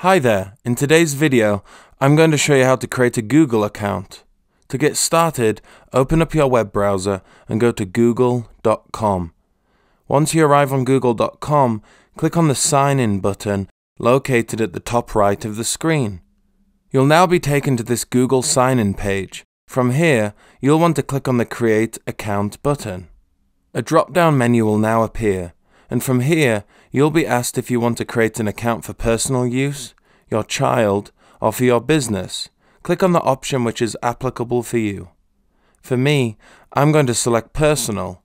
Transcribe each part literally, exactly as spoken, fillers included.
Hi there, in today's video I'm going to show you how to create a Google account. To get started, open up your web browser and go to google dot com. Once you arrive on google dot com, click on the sign in button located at the top right of the screen. You'll now be taken to this Google sign in page. From here, you'll want to click on the Create Account button. A drop down menu will now appear. And from here, you'll be asked if you want to create an account for personal use, your child, or for your business. Click on the option which is applicable for you. For me, I'm going to select personal.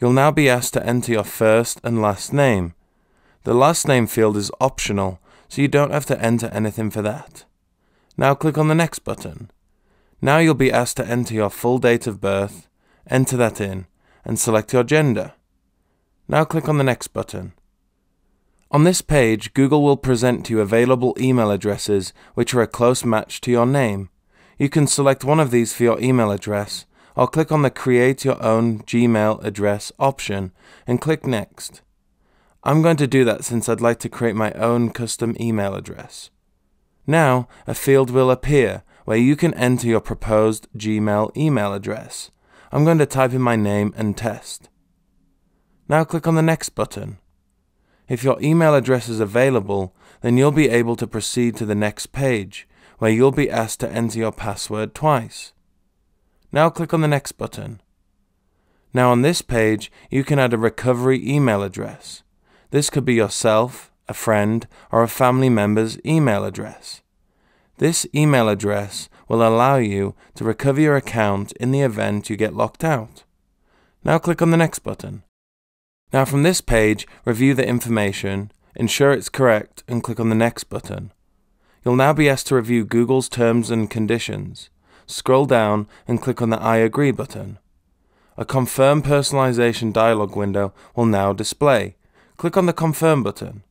You'll now be asked to enter your first and last name. The last name field is optional, so you don't have to enter anything for that. Now click on the next button. Now you'll be asked to enter your full date of birth, enter that in, and select your gender. Now click on the next button. On this page, Google will present to you available email addresses which are a close match to your name. You can select one of these for your email address, or click on the Create Your Own Gmail Address option and click Next. I'm going to do that since I'd like to create my own custom email address. Now, a field will appear where you can enter your proposed Gmail email address. I'm going to type in my name and test. Now click on the Next button. If your email address is available, then you'll be able to proceed to the next page, where you'll be asked to enter your password twice. Now click on the Next button. Now on this page, you can add a recovery email address. This could be yourself, a friend, or a family member's email address. This email address will allow you to recover your account in the event you get locked out. Now click on the Next button. Now from this page, review the information, ensure it's correct, and click on the Next button. You'll now be asked to review Google's terms and conditions. Scroll down and click on the I agree button. A Confirm Personalization dialog window will now display. Click on the Confirm button.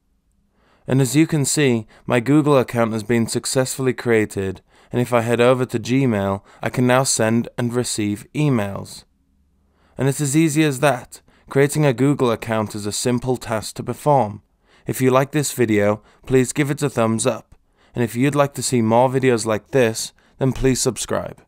And as you can see, my Google account has been successfully created, and if I head over to Gmail, I can now send and receive emails. And it's as easy as that. Creating a Google account is a simple task to perform. If you like this video, please give it a thumbs up. And if you'd like to see more videos like this, then please subscribe.